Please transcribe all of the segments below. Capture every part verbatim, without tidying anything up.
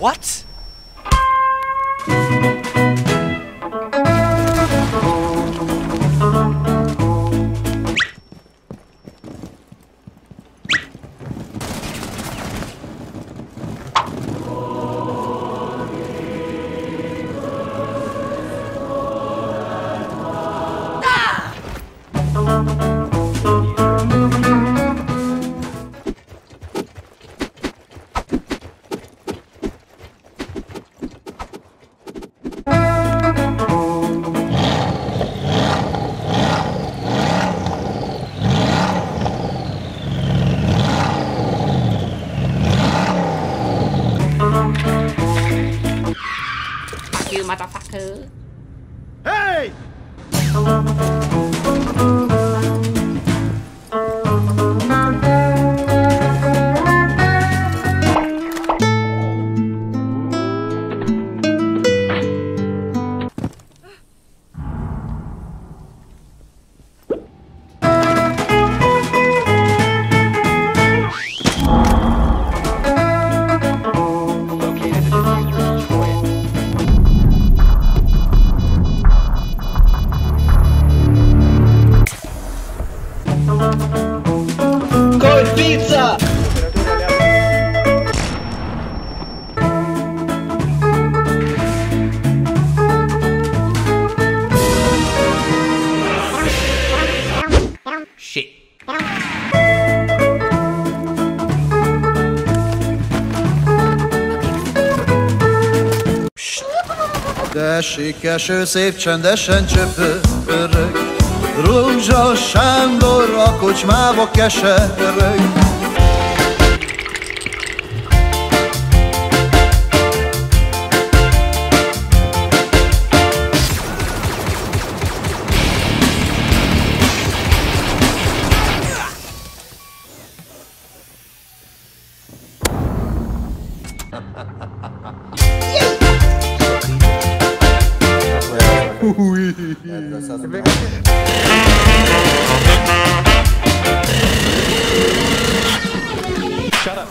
What? You motherfucker. Hey! Desik eső, szép csendesen csöpörög, rúzsos Sándor a kocsmába keserög. Shut up.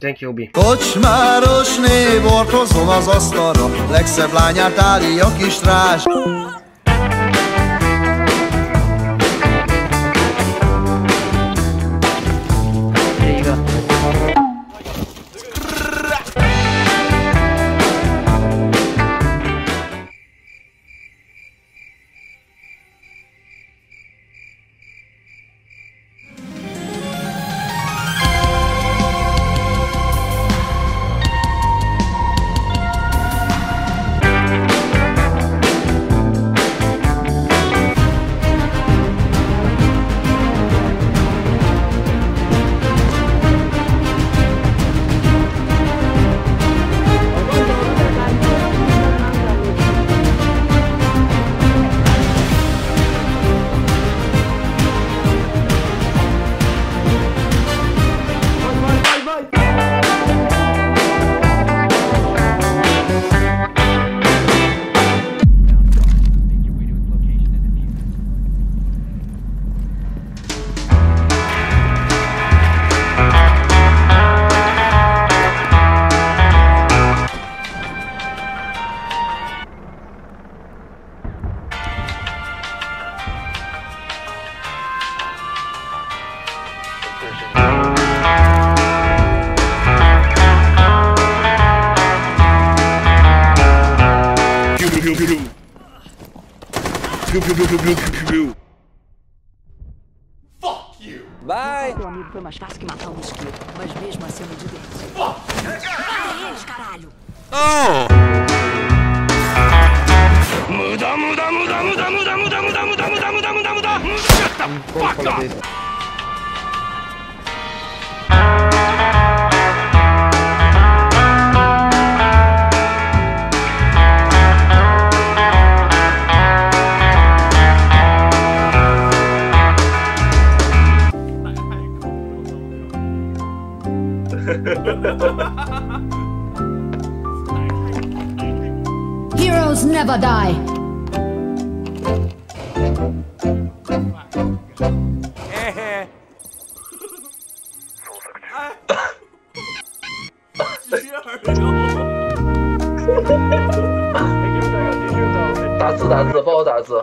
Thank you, Obi. Kocsmáros név, ortozom az asztalra, legszebb lányát állí a kis trás. pew, pew, pew, pew, pew, pew, pew. Fuck you! Vai! Meu amigo foi mais fácil que matar um mosquito, mas mesmo assim me diverti. Fuck! Mata eles, caralho! Oh! Muda, muda, muda, muda, muda, muda, muda, muda, muda, muda, muda, muda! Shut the fuck up! Heroes never die.打字打字，帮我打字。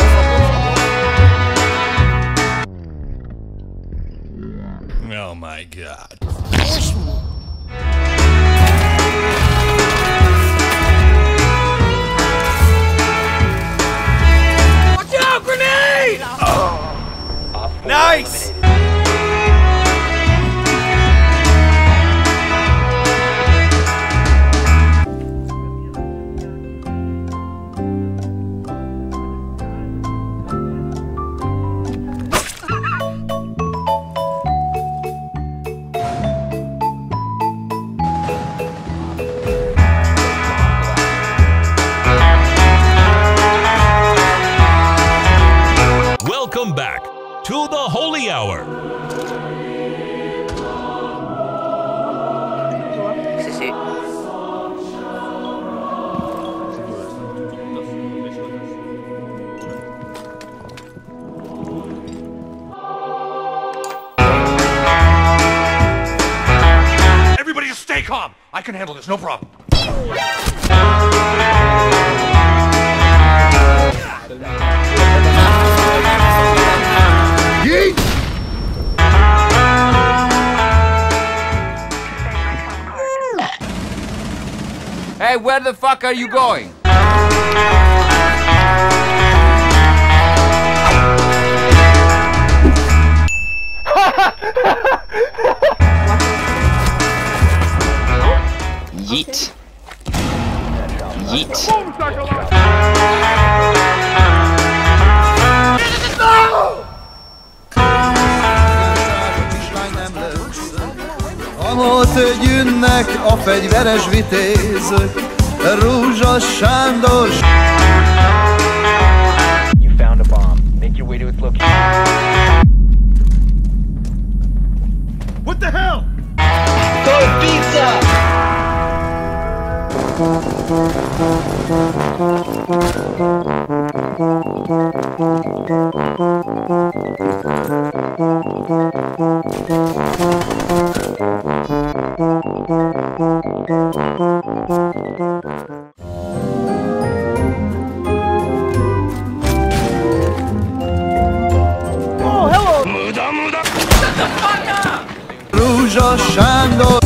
Oh my god. Watch out, grenade! Oh. Nice! Welcome back to the Holy Hour. Si, si. Everybody just stay calm. I can handle this, no problem. Hey, where the fuck are you going? Yeet. Yeet. Ott jönnek a fegyveres vitézők, Rózsas Sándor. You found a bomb. Make your way to its location. What the hell? Go pizza! Rózsa Sándor